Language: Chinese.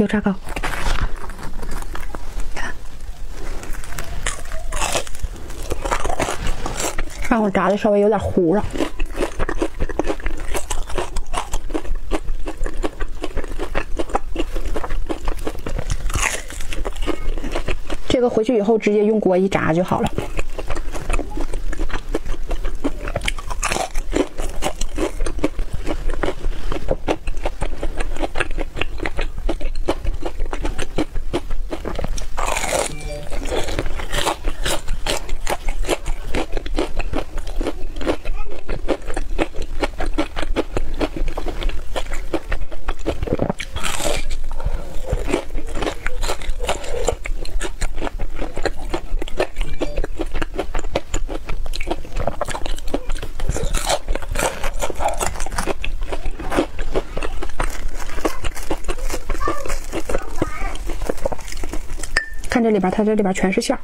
여자가让我炸的稍微有点糊了。 这个回去以后直接用锅一炸就好了。看这里边，它这里边全是馅儿。